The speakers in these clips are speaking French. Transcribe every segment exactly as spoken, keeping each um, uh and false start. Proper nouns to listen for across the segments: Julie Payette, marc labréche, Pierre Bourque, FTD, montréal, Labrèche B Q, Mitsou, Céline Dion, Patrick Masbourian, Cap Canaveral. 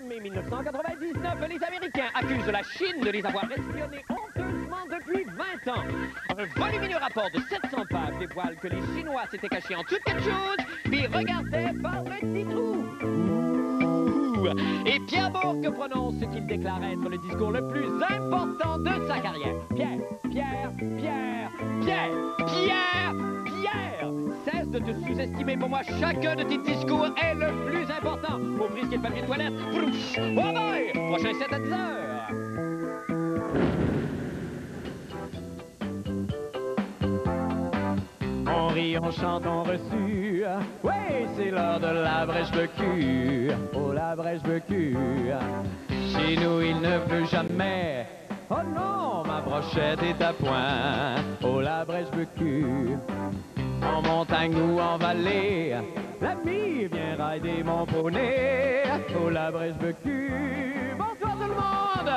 vingt-deux mai mille neuf cent quatre-vingt-dix-neuf, les Américains accusent la Chine de les avoir espionnés honteusement depuis vingt ans. Un volumineux rapport de sept cents pages dévoile que les Chinois s'étaient cachés en toute quelque chose, puis regardaient par petits trous. Et Pierre Bourque prononce ce qu'il déclare être le discours le plus important de sa carrière. Pierre, Pierre, Pierre, Pierre, Pierre, Pierre! Cesse de te sous-estimer. Pour moi, chacun de tes discours est le plus important. Au prix qu'il y a le papier de toilette. Prouch! Oh boy! Prochain sept à dix heures. On rit, on chante, on reçut. Oui, c'est l'heure de Labrèche B Q. Oh, Labrèche B Q. Chez nous, il ne veut jamais. Oh non, ma brochette est à point. Oh, Labrèche B Q. En montagne ou en vallée, l'ami vient rider mon poney. Oh, Labrèche B Q. Bonsoir tout le monde.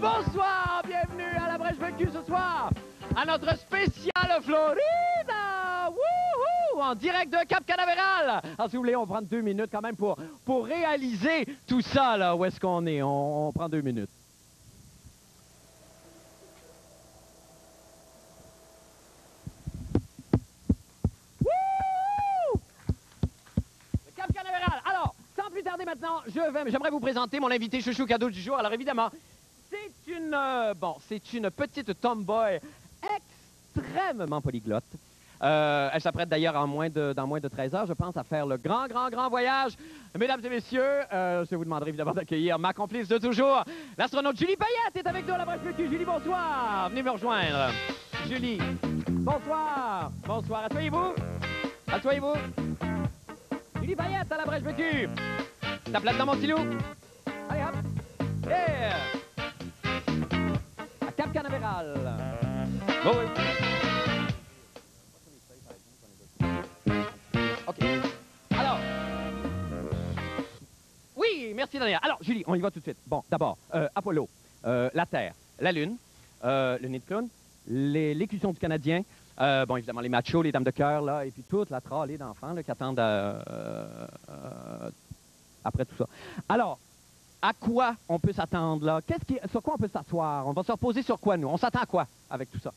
Bonsoir, bienvenue à Labrèche B Q ce soir. À notre spécial Floride. Wouhou, en direct de Cap Canaveral. Alors, si vous voulez, on prend deux minutes quand même pour, pour réaliser tout ça. Là, où est-ce qu'on est? On, on prend deux minutes. Maintenant, j'aimerais vous présenter mon invité chouchou cadeau du jour. Alors évidemment, c'est une, euh, bon, c'est une petite tomboy extrêmement polyglotte. Euh, elle s'apprête d'ailleurs en moins de, dans moins de treize heures, je pense, à faire le grand, grand, grand voyage. Mesdames et messieurs, euh, je vous demanderai évidemment d'accueillir ma complice de toujours, l'astronaute Julie Payette est avec nous à Labrèche B Q. Julie, bonsoir. Venez me rejoindre. Julie, bonsoir. Bonsoir. Asseyez-vous. Asseyez-vous. Julie Payette à Labrèche B Q. Tape là-dedans, mon petit loup. Allez, hop. Yeah. À Cap Canaveral. Oh, oui. OK. Alors. Oui, merci, Daniel. Alors, Julie, on y va tout de suite. Bon, d'abord, euh, Apollo, euh, la Terre, la Lune, euh, le nez de clown, l'écusson du Canadien, euh, bon, évidemment, les machos, les dames de cœur, là, et puis toute la tralée d'enfants qui attendent à... Euh, euh, après tout ça. Alors, à quoi on peut s'attendre, là? Qu'est-ce qui, sur quoi on peut s'asseoir? On va se reposer sur quoi, nous? On s'attend à quoi avec tout ça?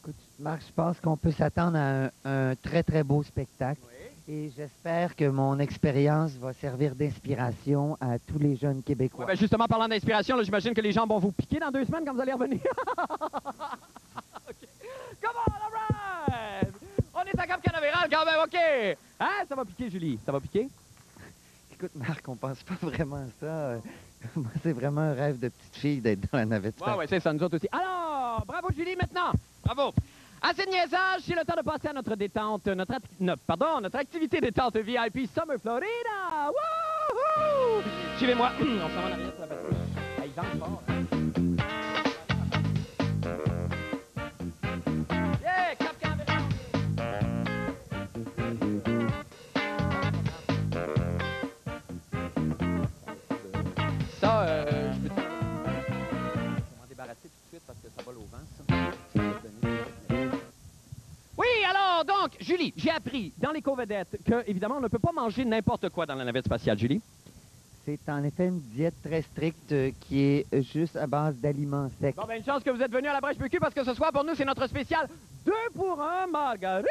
Écoute, Marc, je pense qu'on peut s'attendre à un, un très, très beau spectacle. Oui. Et j'espère que mon expérience va servir d'inspiration à tous les jeunes Québécois. Oui, ben justement, parlant d'inspiration, j'imagine que les gens vont vous piquer dans deux semaines quand vous allez revenir. Okay. Come on, all right! On est à Cap Canaveral quand même, OK! Hein? Ça va piquer, Julie? Ça va piquer? Écoute, Marc, on pense pas vraiment à ça. Moi, c'est vraiment un rêve de petite fille d'être dans la navette. Oui, oui, c'est ça, nous autres aussi. Alors, bravo, Julie, maintenant. Bravo. Assez de niaisage, c'est le temps de passer à notre détente, notre, notre, pardon, notre activité détente V I P Summer Florida. Wouhou! Suivez-moi. On s'en va en arrière sur la batterie. Ah, il vend fort, hein? Yeah, Cap Canaveral. Ça, euh, je peux m'en débarrasser tout de suite parce que ça vole au vent, ça. Oui, alors, donc, Julie, j'ai appris dans les co-vedettes que, évidemment, on ne peut pas manger n'importe quoi dans la navette spatiale, Julie. C'est en effet une diète très stricte qui est juste à base d'aliments secs. Bon, ben, une chance que vous êtes venus à Labrèche B Q parce que ce soir, pour nous, c'est notre spécial deux pour un margarita!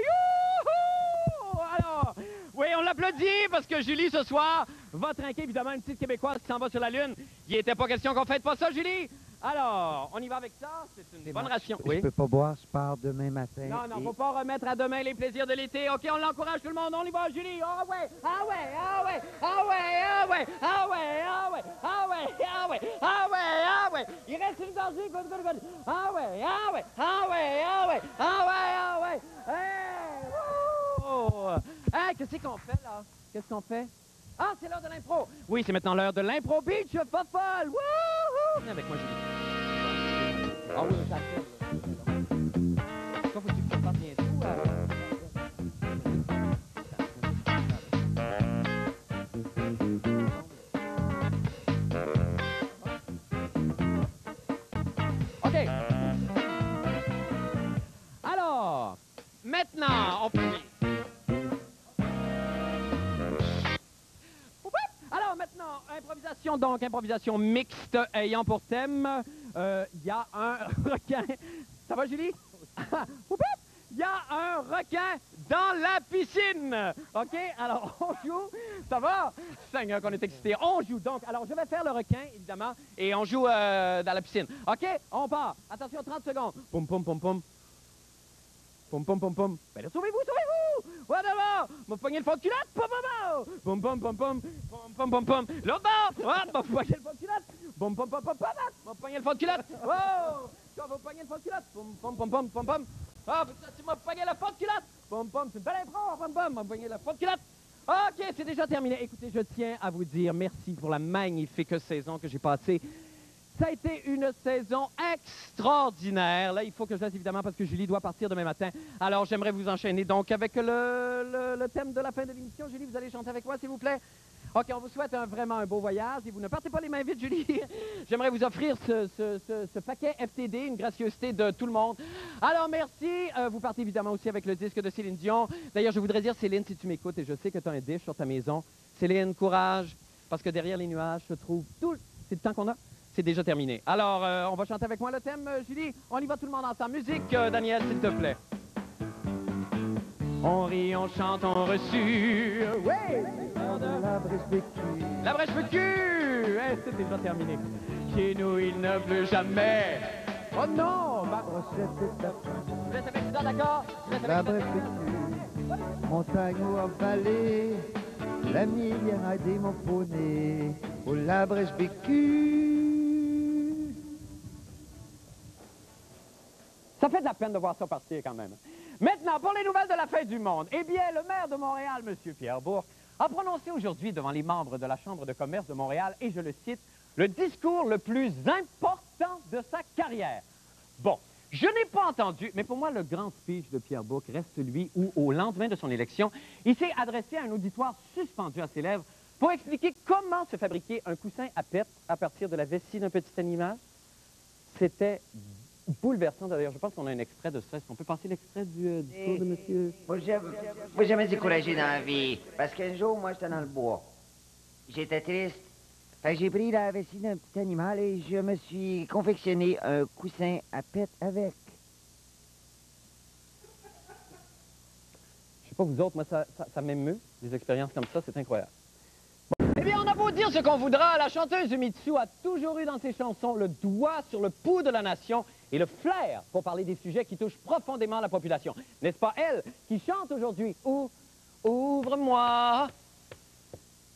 Youhou! Alors, oui, on l'applaudit parce que Julie, ce soir, va trinquer, évidemment, une petite Québécoise qui s'en va sur la Lune. Il n'était pas question qu'on fête pas ça, Julie. Alors, on y va avec ça. C'est une bonne ration. Je ne peux pas boire, je pars demain matin. Non, non, il ne faut pas remettre à demain les plaisirs de l'été. OK, on l'encourage tout le monde. On y va, Julie. Ah ouais, ah ouais, ah ouais, ah ouais, ah ouais, ah ouais, ah ouais, ah ouais, ah ouais, ah ouais, ah ouais. Il reste une gorgée, good, good, good. Ah ouais, ah ouais, ah ouais, ah ouais, ah ouais, ah ouais. Hey, wouh! Hey, qu'est-ce qu'on fait, là? Qu'est-ce qu'on fait? Ah, c'est l'heure de l'impro! Oui, c'est maintenant l'heure de l'impro beach, pas folle! Wouhou! Viens avec moi, Julie. Ah oui, ça fait. Toi, faut-tu que tu partes bien tout, OK! Alors, maintenant, on peut... Improvisation donc, improvisation mixte ayant pour thème, il euh, y a un requin... Ça va, Julie? Il y a un requin dans la piscine! OK? Alors, on joue. Ça va? Seigneur, qu'on est excité. On joue donc. Alors, je vais faire le requin, évidemment, et on joue euh, dans la piscine. OK? On part. Attention, trente secondes. Poum, poum, poum, poum. Poum, poum, poum, poum. Ben là, sauvez-vous, sauvez-vous! Voilà, là! M'a pogné le fond de culotte! Poum, poum, poum! Poum, poum, poum, poum! Poum, poum, poum, poum! L'autre bord! Ah, m'a pogné le fond de culotte! Poum, poum, poum, poum, poum! M'a pogné le fond de culotte! Oh! Quand m'a pogné le fond de culotte! Poum, poum, poum, poum, poum, poum! Ah, putain, tu m'as pogné la faute culotte! Pom pom, c'est une belle impro, pom pom, m'as pogné la faute culotte! OK, c'est déjà terminé. Écoutez, je tiens à vous dire merci pour la magnifique saison que j'ai passée. Ça a été une saison extraordinaire. Là, il faut que je laisse, évidemment, parce que Julie doit partir demain matin. Alors, j'aimerais vous enchaîner, donc, avec le, le, le thème de la fin de l'émission. Julie, vous allez chanter avec moi, s'il vous plaît? OK, on vous souhaite un, vraiment un beau voyage. Et vous ne partez pas les mains vides, Julie. J'aimerais vous offrir ce, ce, ce, ce paquet F T D, une gracieuseté de tout le monde. Alors, merci. Euh, vous partez évidemment aussi avec le disque de Céline Dion. D'ailleurs, je voudrais dire, Céline, si tu m'écoutes, et je sais que tu as un disque sur ta maison, Céline, courage, parce que derrière les nuages se trouve tout le... C'est le temps qu'on a. C'est déjà terminé. Alors, euh, on va chanter avec moi le thème, Julie. On y va tout le monde ensemble. Musique, euh, Daniel, s'il te plaît. On rit, on chante, on reçu. Oui! Labrèche vécu! Eh, c'est déjà terminé. Chez nous, il ne pleut jamais. Oh non! Ma recette est à tout. Vous êtes avec ça, d'accord? Labrèche vécu. Montagne ou en vallée. L'ami vient aider mon poney. Oh, Labrèche vécu. Ça fait de la peine de voir ça partir quand même. Maintenant, pour les nouvelles de la fin du monde, eh bien, le maire de Montréal, M. Pierre Bourque, a prononcé aujourd'hui devant les membres de la Chambre de commerce de Montréal, et je le cite, « le discours le plus important de sa carrière ». Bon, je n'ai pas entendu, mais pour moi, le grand speech de Pierre Bourque reste celui où, au lendemain de son élection, il s'est adressé à un auditoire suspendu à ses lèvres pour expliquer comment se fabriquer un coussin à pète à partir de la vessie d'un petit animal. C'était bouleversant, d'ailleurs. Je pense qu'on a un extrait de ça. Est-ce qu'on peut passer l'extrait du, euh, du tour de monsieur? Moi, j'ai jamais découragé dans la vie. Parce qu'un jour, moi, j'étais dans le bois. J'étais triste. Fait que j'ai pris la vessie d'un petit animal et je me suis confectionné un coussin à pète avec. Je sais pas vous autres, moi, ça, ça, ça m'émeut. Des expériences comme ça, c'est incroyable. Eh bien, on a beau dire ce qu'on voudra, la chanteuse Mitsou a toujours eu dans ses chansons le doigt sur le pouls de la nation et le flair pour parler des sujets qui touchent profondément la population. N'est-ce pas elle qui chante aujourd'hui ou ouvre-moi,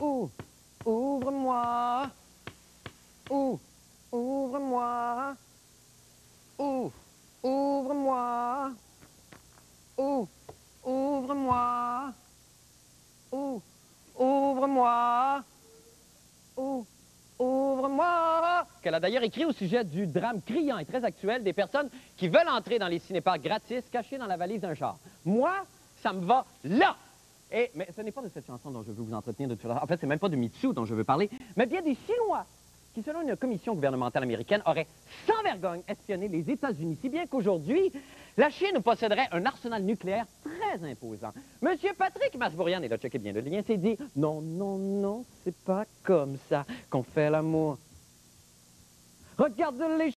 ou ouvre-moi, ou ouvre-moi, ou ouvre-moi, ou ouvre-moi, ou ouvre-moi. Oh, ouvre-moi! Qu'elle a d'ailleurs écrit au sujet du drame criant et très actuel des personnes qui veulent entrer dans les cinéparcs gratis cachés dans la valise d'un char. Moi, ça me va là! Et, mais ce n'est pas de cette chanson dont je veux vous entretenir de tout à l'heure. En fait, c'est même pas de Mitsou dont je veux parler, mais bien des Chinois qui, selon une commission gouvernementale américaine, auraient sans vergogne espionné les États-Unis, si bien qu'aujourd'hui, la Chine posséderait un arsenal nucléaire très imposant. Monsieur Patrick Masbourian, et là, checkez bien le lien, s'est dit « Non, non, non, c'est pas comme ça qu'on fait l'amour. Regarde les